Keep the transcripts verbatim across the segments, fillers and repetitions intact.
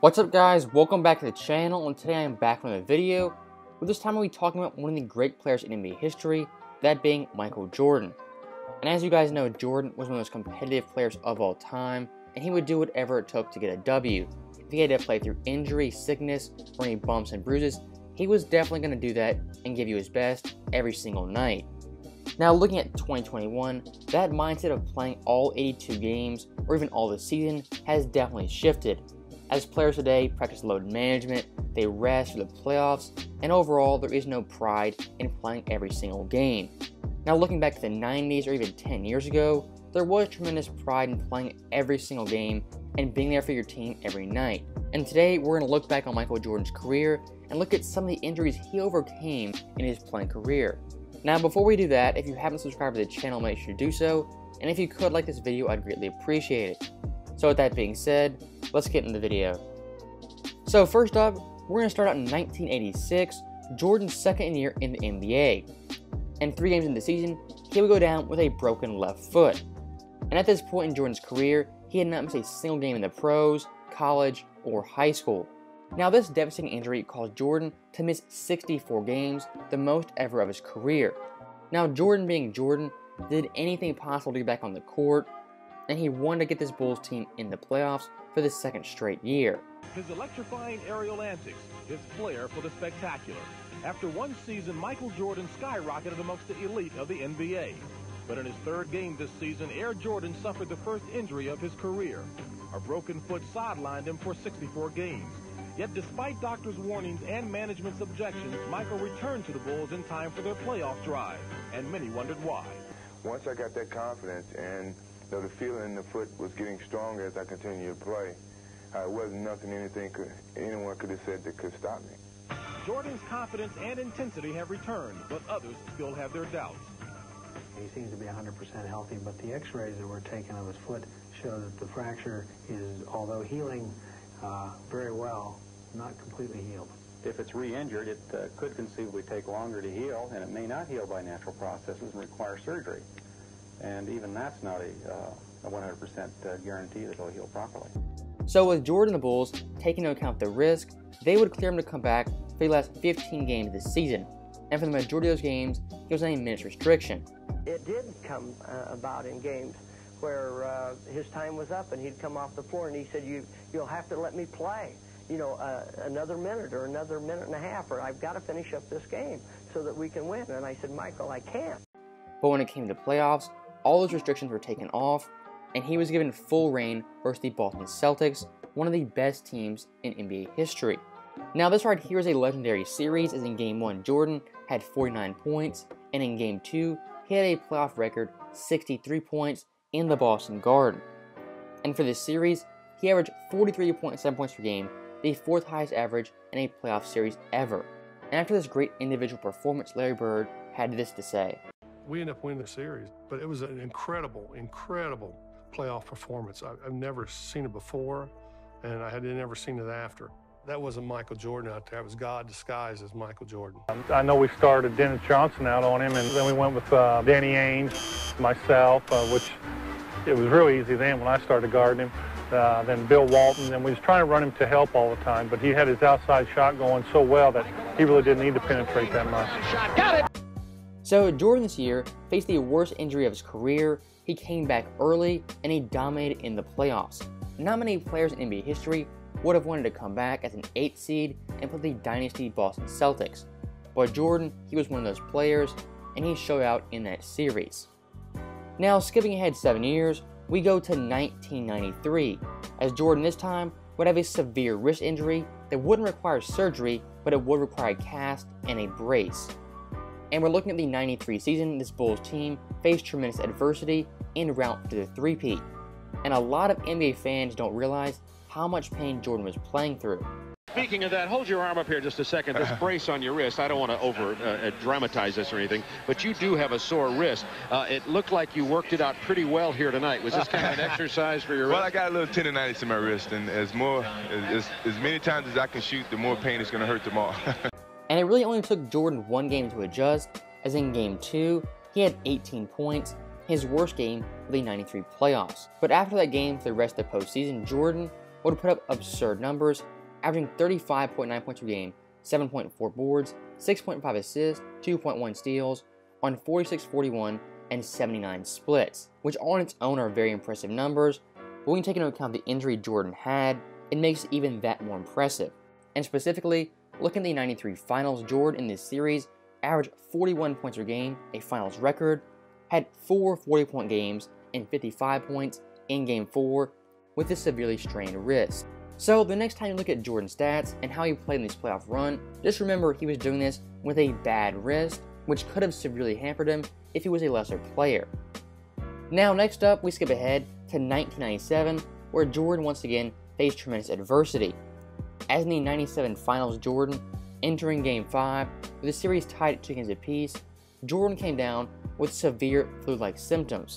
What's up guys, welcome back to the channel, and today I am back with another video. But this time we'll be talking about one of the great players in N B A history, that being Michael Jordan. And as you guys know, Jordan was one of those competitive players of all time, and he would do whatever it took to get a W. If he had to play through injury, sickness, or any bumps and bruises, he was definitely going to do that and give you his best every single night. Now looking at twenty twenty-one, that mindset of playing all eighty-two games, or even all the season, has definitely shifted. As players today practice load management, they rest for the playoffs, and overall there is no pride in playing every single game. Now looking back to the nineties or even ten years ago, there was tremendous pride in playing every single game and being there for your team every night. And today we're going to look back on Michael Jordan's career and look at some of the injuries he overcame in his playing career. Now before we do that, if you haven't subscribed to the channel, make sure to do so, and if you could like this video, I'd greatly appreciate it. So with that being said, let's get into the video. So first up, we're going to start out in nineteen eighty-six, Jordan's second year in the N B A. And three games into the season, he would go down with a broken left foot. And at this point in Jordan's career, he had not missed a single game in the pros, college, or high school. Now this devastating injury caused Jordan to miss sixty-four games, the most ever of his career. Now Jordan being Jordan, did anything possible to get back on the court, and he wanted to get this Bulls team in the playoffs for the second straight year. His electrifying aerial antics, his flair for the spectacular. After one season, Michael Jordan skyrocketed amongst the elite of the N B A. But in his third game this season, Air Jordan suffered the first injury of his career. A broken foot sidelined him for sixty-four games. Yet despite doctors' warnings and management's objections, Michael returned to the Bulls in time for their playoff drive, and many wondered why. Once I got that confidence and though the feeling in the foot was getting stronger as I continued to play, uh, it wasn't nothing anything could, anyone could have said that could stop me. Jordan's confidence and intensity have returned, but others still have their doubts. He seems to be one hundred percent healthy, but the x-rays that were taken of his foot show that the fracture is, although healing uh, very well, not completely healed. If it's re-injured, it uh, could conceivably take longer to heal, and it may not heal by natural processes and require surgery. And even that's not a one hundred percent uh, uh, guarantee that he'll heal properly. So with Jordan and the Bulls taking into account the risk, they would clear him to come back for the last fifteen games this season. And for the majority of those games, he was on a minutes restriction. It did come uh, about in games where uh, his time was up and he'd come off the floor and he said, you, you'll have to let me play, you know, uh, another minute or another minute and a half, or I've got to finish up this game so that we can win. And I said, Michael, I can't. But when it came to playoffs, all those restrictions were taken off, and he was given full reign versus the Boston Celtics, one of the best teams in N B A history. Now this right here is a legendary series, as in Game one Jordan had forty-nine points, and in Game two he had a playoff record sixty-three points in the Boston Garden. And for this series, he averaged forty-three point seven points per game, the fourth highest average in a playoff series ever. And after this great individual performance, Larry Bird had this to say. We ended up winning the series, but it was an incredible, incredible playoff performance. I, I've never seen it before, and I had never seen it after. That wasn't Michael Jordan out there. It was God disguised as Michael Jordan. I know we started Dennis Johnson out on him, and then we went with uh, Danny Ainge, myself, uh, which it was really easy then when I started guarding him, uh, then Bill Walton, and we was trying to run him to help all the time, but he had his outside shot going so well that he really didn't need to penetrate that much. Got it! So Jordan this year faced the worst injury of his career. He came back early and he dominated in the playoffs. Not many players in N B A history would have wanted to come back as an eighth seed and play the dynasty Boston Celtics. But Jordan, he was one of those players, and he showed out in that series. Now skipping ahead seven years, we go to nineteen ninety-three, as Jordan this time would have a severe wrist injury that wouldn't require surgery, but it would require a cast and a brace. And we're looking at the ninety-three season, this Bulls team faced tremendous adversity en route to the three-peat. And a lot of N B A fans don't realize how much pain Jordan was playing through. Speaking of that, hold your arm up here just a second. This brace on your wrist, I don't want to over uh, dramatize this or anything, but you do have a sore wrist. Uh, it looked like you worked it out pretty well here tonight. Was this kind of an exercise for your wrist? Well, I got a little tendonitis in my wrist, and as, more, as, as many times as I can shoot, the more pain it's going to hurt them all. And it really only took Jordan one game to adjust, as in Game two, he had eighteen points, his worst game of the ninety-three playoffs. But after that game for the rest of the postseason, Jordan would put up absurd numbers, averaging thirty-five point nine points per game, seven point four boards, six point five assists, two point one steals, on forty-six forty-one and seventy-nine splits, which on its own are very impressive numbers, but when you take into account the injury Jordan had, it makes it even that more impressive. And specifically, look at the ninety-three finals, Jordan in this series averaged forty-one points per game, a finals record, had four forty-point games and fifty-five points in game four with a severely strained wrist. So the next time you look at Jordan's stats and how he played in this playoff run, just remember he was doing this with a bad wrist, which could have severely hampered him if he was a lesser player. Now next up, we skip ahead to nineteen ninety-seven, where Jordan once again faced tremendous adversity. As in the ninety-seven finals, Jordan entering game five, with the series tied at two games apiece, Jordan came down with severe flu-like symptoms.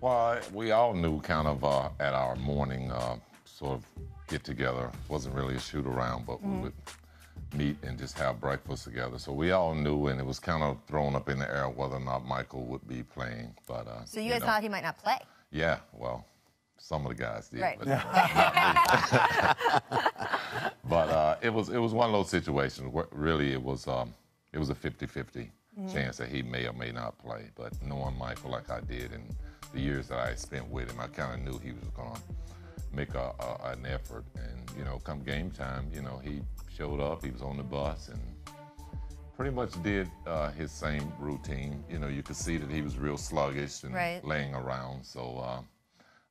Well, we all knew kind of uh, at our morning uh, sort of get-together, wasn't really a shoot-around, but mm-hmm. we would meet and just have breakfast together. So we all knew, and it was kind of thrown up in the air whether or not Michael would be playing. But uh, So you, you guys know. thought he might not play? Yeah, well, some of the guys did. Right. But, but uh, it was it was one of those situations where really it was um, it was a fifty-fifty mm-hmm. chance that he may or may not play. But knowing Michael like I did and the years that I spent with him, I kind of knew he was going to make a, a, an effort. And, you know, come game time, you know, he showed up, he was on the bus, and pretty much did uh, his same routine. You know, you could see that he was real sluggish and right. laying around. So uh,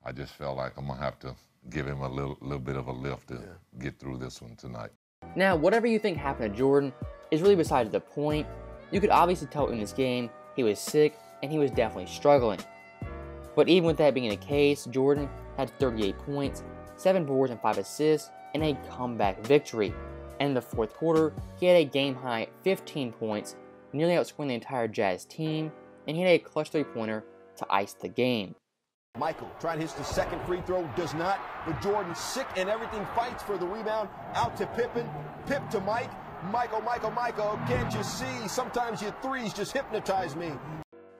I just felt like I'm going to have to give him a little, little bit of a lift to yeah. get through this one tonight. Now, whatever you think happened to Jordan is really besides the point. You could obviously tell in this game he was sick and he was definitely struggling. But even with that being the case, Jordan had thirty-eight points, seven boards and five assists, and a comeback victory. And in the fourth quarter, he had a game-high fifteen points, nearly outscoring the entire Jazz team, and he had a clutch three-pointer to ice the game. Michael trying to hit the second free throw, does not, but Jordan sick and everything, fights for the rebound, out to Pippen, Pip to Mike, Michael, Michael, Michael, can't you see? Sometimes your threes just hypnotize me.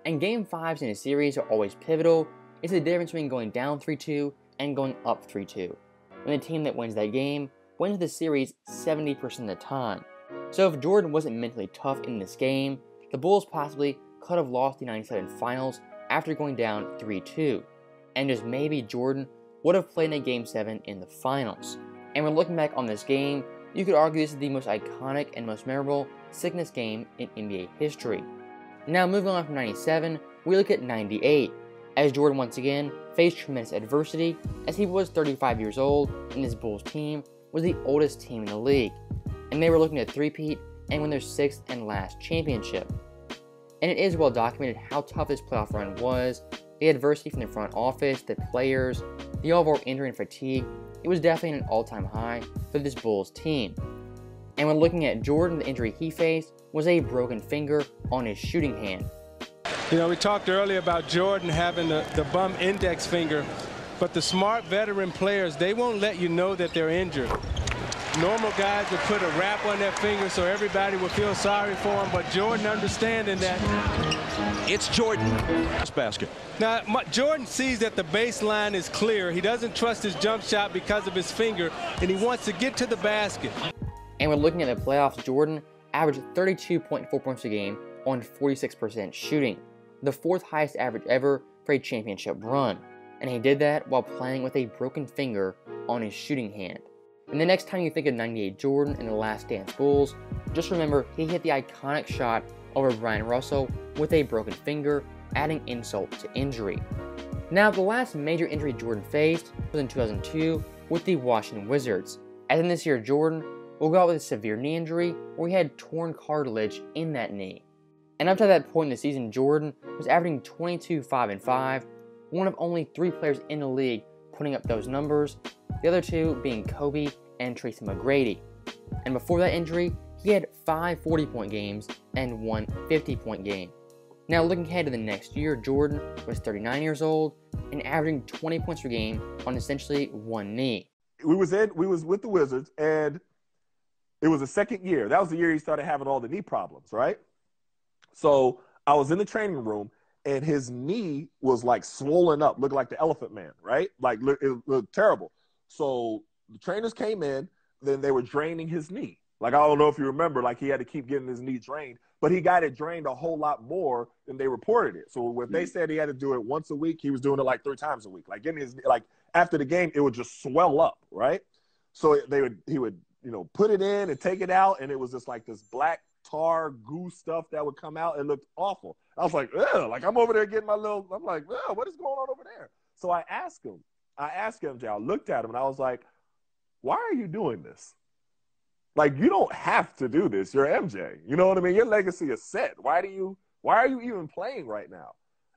And game fives in a series are always pivotal. It's the difference between going down three two and going up three two. And the team that wins that game wins the series seventy percent of the time. So if Jordan wasn't mentally tough in this game, the Bulls possibly could have lost the ninety-seven finals after going down three two. And just maybe Jordan would have played in a game seven in the finals. And when looking back on this game, you could argue this is the most iconic and most memorable sickness game in N B A history. Now moving on from ninety-seven, we look at ninety-eight, as Jordan once again faced tremendous adversity, as he was thirty-five years old and his Bulls team was the oldest team in the league, and they were looking to three-peat and win their sixth and last championship. And it is well documented how tough this playoff run was, the adversity from the front office, the players, the overall injury and fatigue. It was definitely an all-time high for this Bulls team. And when looking at Jordan, the injury he faced was a broken finger on his shooting hand. You know, we talked earlier about Jordan having the, the bum index finger, but the smart veteran players, they won't let you know that they're injured. Normal guys would put a wrap on their finger so everybody would feel sorry for him, but Jordan understanding that. It's Jordan. Basket. Now, Jordan sees that the baseline is clear. He doesn't trust his jump shot because of his finger, and he wants to get to the basket. And when looking at the playoffs, Jordan averaged thirty-two point four points a game on forty-six percent shooting, the fourth highest average ever for a championship run. And he did that while playing with a broken finger on his shooting hand. And the next time you think of ninety-eight Jordan and the Last Dance Bulls, just remember he hit the iconic shot over Ryan Russell with a broken finger, adding insult to injury. Now, the last major injury Jordan faced was in two thousand two with the Washington Wizards, as in this year Jordan will go out with a severe knee injury where he had torn cartilage in that knee. And up to that point in the season, Jordan was averaging twenty-two, five, and five, one of only three players in the league putting up those numbers, the other two being Kobe and Tracy McGrady. And before that injury, he had five forty-point games and one fifty-point game. Now looking ahead to the next year, Jordan was thirty-nine years old and averaging twenty points per game on essentially one knee. We was, in, we was with the Wizards, and it was the second year. That was the year he started having all the knee problems, right? So I was in the training room, and his knee was like swollen up, looked like the Elephant Man, right? Like it looked terrible. So the trainers came in, then they were draining his knee. Like, I don't know if you remember, like, he had to keep getting his knee drained, but he got it drained a whole lot more than they reported it. So when they said he had to do it once a week, he was doing it like three times a week. Like, getting his, like, after the game, it would just swell up, right? So they would, he would, you know, put it in and take it out, and it was just like this black tar goo stuff that would come out. It looked awful. I was like, ugh, like, I'm over there getting my little, I'm like, ugh, what is going on over there? So I asked him, I asked him, I looked at him, and I was like, why are you doing this? Like, you don't have to do this. You're M J. You know what I mean? Your legacy is set. Why do you, why are you even playing right now?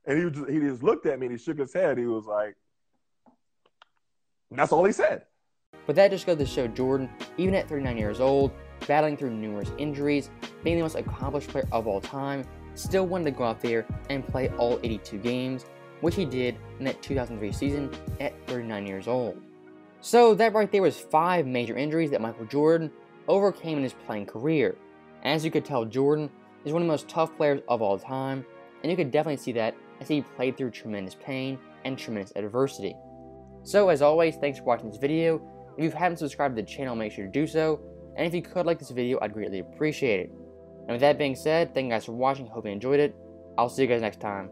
And he just, he just looked at me and he shook his head. He was like, that's all he said. But that just goes to show Jordan, even at thirty-nine years old, battling through numerous injuries, being the most accomplished player of all time, still wanted to go out there and play all eighty-two games, which he did in that two thousand three season at thirty-nine years old. So that right there was five major injuries that Michael Jordan overcame in his playing career. As you could tell, Jordan is one of the most tough players of all time, and you could definitely see that as he played through tremendous pain and tremendous adversity. So as always, thanks for watching this video. If you haven't subscribed to the channel, make sure to do so, and if you could like this video, I'd greatly appreciate it. And with that being said, thank you guys for watching, hope you enjoyed it. I'll see you guys next time.